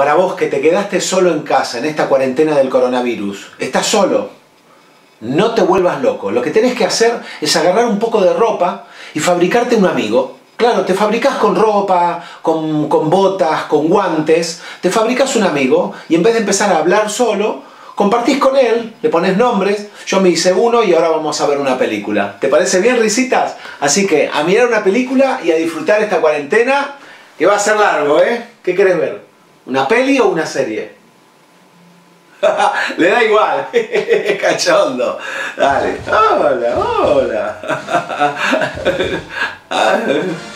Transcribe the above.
Para vos que te quedaste solo en casa en esta cuarentena del coronavirus, estás solo, no te vuelvas loco. Lo que tenés que hacer es agarrar un poco de ropa y fabricarte un amigo. Claro, te fabricás con ropa, con botas, con guantes, te fabricás un amigo y en vez de empezar a hablar solo, compartís con él, le pones nombres. Yo me hice uno y ahora vamos a ver una película. ¿Te parece bien, Risitas? Así que a mirar una película y a disfrutar esta cuarentena, que va a ser largo, ¿eh? ¿Qué querés ver? ¿Una peli o una serie? Le da igual, cachondo. Dale, hola, hola.